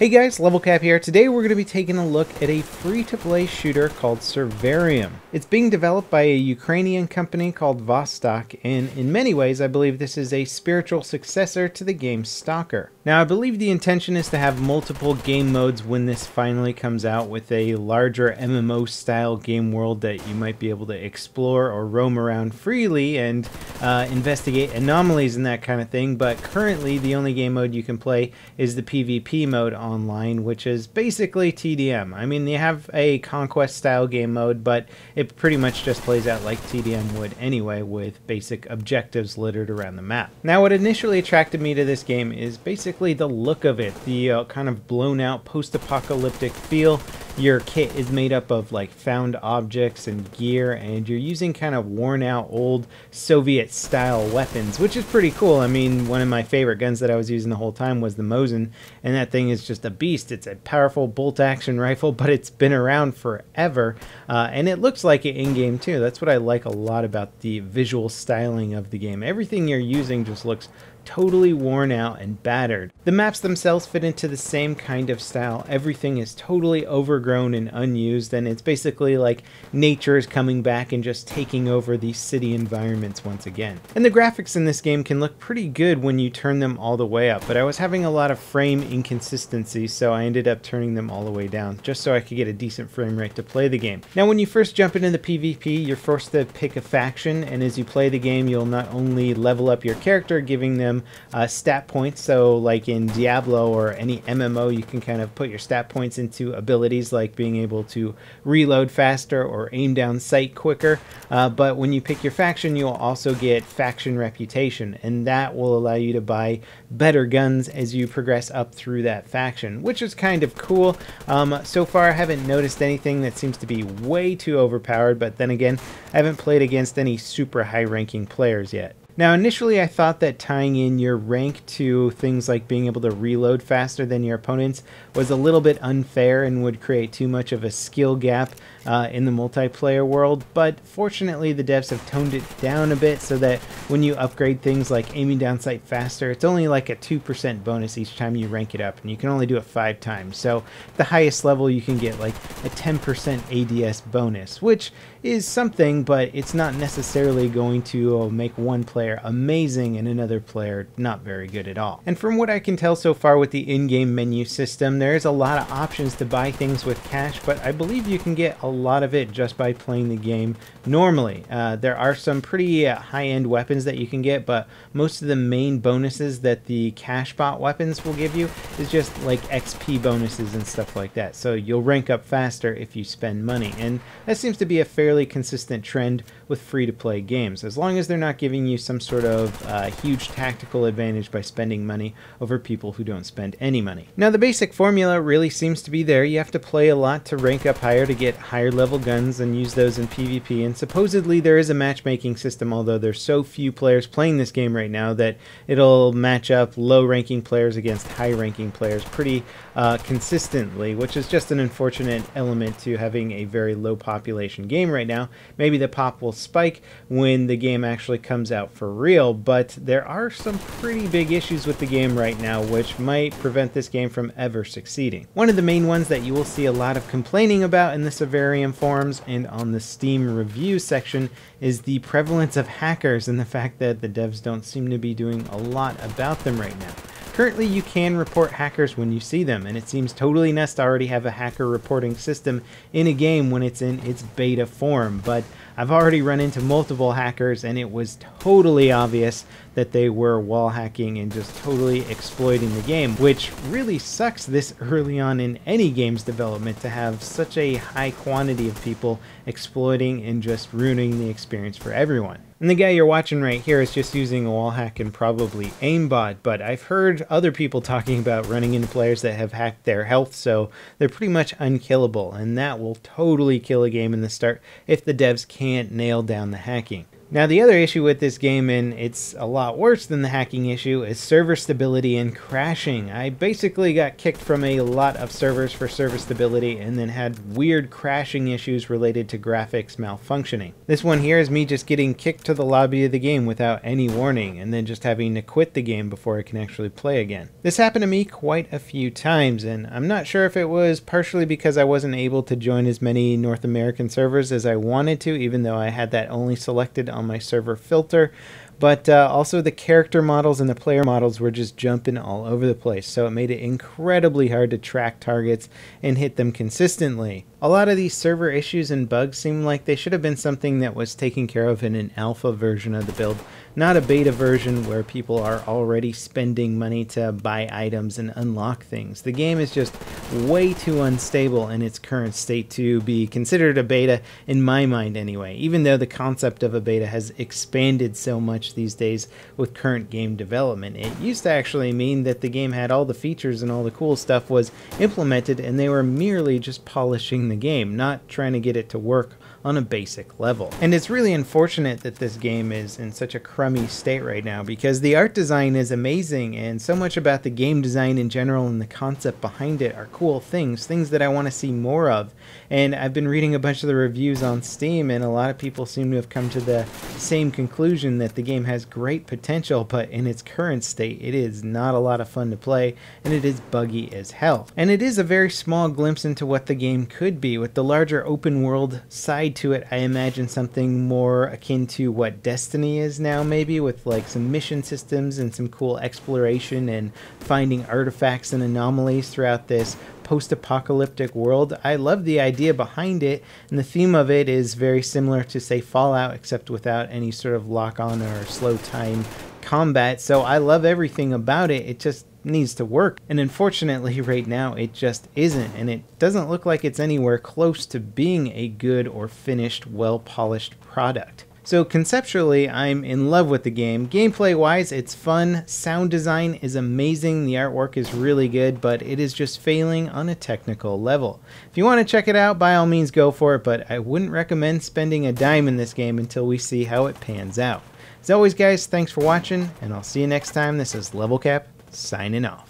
Hey guys, Level Cap here. Today we're going to be taking a look at a free-to-play shooter called Survarium. It's being developed by a Ukrainian company called Vostok, and in many ways I believe this is a spiritual successor to the game S.T.A.L.K.E.R. Now I believe the intention is to have multiple game modes when this finally comes out, with a larger MMO style game world that you might be able to explore or roam around freely and investigate anomalies and that kind of thing. But currently the only game mode you can play is the PvP mode online, which is basically TDM. I mean, they have a conquest style game mode, but it pretty much just plays out like TDM would anyway, with basic objectives littered around the map. Now, what initially attracted me to this game is basically the look of it, the kind of blown out post-apocalyptic feel. Your kit is made up of like found objects and gear, and you're using kind of worn out old Soviet style weapons, which is pretty cool. I mean, one of my favorite guns that I was using the whole time was the Mosin, and that thing is just a beast. It's a powerful bolt action rifle, but it's been around forever, and it looks like it in game too. That's what I like a lot about the visual styling of the game. Everything you're using just looks totally worn out and battered. The maps themselves fit into the same kind of style. Everything is totally overgrown and unused, and it's basically like nature is coming back and just taking over these city environments once again. And the graphics in this game can look pretty good when you turn them all the way up, but I was having a lot of frame inconsistency, so I ended up turning them all the way down just so I could get a decent frame rate to play the game. Now, when you first jump into the PvP, you're forced to pick a faction, and as you play the game, you'll not only level up your character, giving them stat points. So like in Diablo or any MMO, you can kind of put your stat points into abilities, like being able to reload faster or aim down sight quicker, but when you pick your faction, you'll also get faction reputation, and that will allow you to buy better guns as you progress up through that faction, which is kind of cool. So far I haven't noticed anything that seems to be way too overpowered, but then again, I haven't played against any super high ranking players yet. Now, initially I thought that tying in your rank to things like being able to reload faster than your opponents was a little bit unfair and would create too much of a skill gap in the multiplayer world, but fortunately the devs have toned it down a bit so that when you upgrade things like aiming down sight faster, it's only like a 2% bonus each time you rank it up, and you can only do it 5 times. So the highest level you can get like a 10% ADS bonus, which is something, but it's not necessarily going to make one player amazing and another player not very good at all. And from what I can tell so far with the in-game menu system, there is a lot of options to buy things with cash, but I believe you can get a lot of it just by playing the game normally. There are some pretty high-end weapons that you can get, but most of the main bonuses that the cash bot weapons will give you is just like XP bonuses and stuff like that. So you'll rank up faster if you spend money, and that seems to be a fairly consistent trend with free-to-play games, as long as they're not giving you some sort of huge tactical advantage by spending money over people who don't spend any money. Now, the basic formula really seems to be there. You have to play a lot to rank up higher to get higher level guns and use those in PvP, and supposedly there is a matchmaking system, although there's so few players playing this game right now that it'll match up low ranking players against high ranking players pretty consistently, which is just an unfortunate element to having a very low population game right now. Maybe the pop will spike when the game actually comes out for real, but there are some pretty big issues with the game right now which might prevent this game from ever succeeding. One of the main ones that you will see a lot of complaining about in the Survarium forums and on the Steam review section is the prevalence of hackers and the fact that the devs don't seem to be doing a lot about them right now. Currently, you can report hackers when you see them, and it seems totally nuts to already have a hacker reporting system in a game when it's in its beta form, but I've already run into multiple hackers, and it was totally obvious that they were wall hacking and just totally exploiting the game, which really sucks this early on in any game's development to have such a high quantity of people exploiting and just ruining the experience for everyone. And the guy you're watching right here is just using a wall hack and probably aimbot, but I've heard other people talking about running into players that have hacked their health, so they're pretty much unkillable, and that will totally kill a game in the start if the devs can't nail down the hacking. Now, the other issue with this game, and it's a lot worse than the hacking issue, is server stability and crashing. I basically got kicked from a lot of servers for server stability and then had weird crashing issues related to graphics malfunctioning. This one here is me just getting kicked to the lobby of the game without any warning and then just having to quit the game before I can actually play again. This happened to me quite a few times, and I'm not sure if it was partially because I wasn't able to join as many North American servers as I wanted to, even though I had that only selected on my server filter, but also the character models and the player models were just jumping all over the place, so it made it incredibly hard to track targets and hit them consistently. A lot of these server issues and bugs seem like they should have been something that was taken care of in an alpha version of the build, not a beta version where people are already spending money to buy items and unlock things. The game is just way too unstable in its current state to be considered a beta, in my mind anyway, even though the concept of a beta has expanded so much these days with current game development. It used to actually mean that the game had all the features and all the cool stuff was implemented and they were merely just polishing the game, not trying to get it to work on a basic level. And it's really unfortunate that this game is in such a crummy state right now, because the art design is amazing and so much about the game design in general and the concept behind it are cool things that I want to see more of. And I've been reading a bunch of the reviews on Steam, and a lot of people seem to have come to the same conclusion that the game has great potential, but in its current state it is not a lot of fun to play and it is buggy as hell. And it is a very small glimpse into what the game could be. With the larger open world side to it, I imagine something more akin to what Destiny is now, maybe, with like some mission systems and some cool exploration and finding artifacts and anomalies throughout this post-apocalyptic world. I love the idea behind it, and the theme of it is very similar to, say, Fallout, except without any sort of lock-on or slow time combat, so I love everything about it. It just needs to work, and unfortunately right now it just isn't, and it doesn't look like it's anywhere close to being a good or finished, well-polished product. So conceptually, I'm in love with the game. Gameplay-wise, it's fun. Sound design is amazing. The artwork is really good, but it is just failing on a technical level. If you want to check it out, by all means go for it, but I wouldn't recommend spending a dime in this game until we see how it pans out. As always, guys, thanks for watching, and I'll see you next time. This is Level Cap, signing off.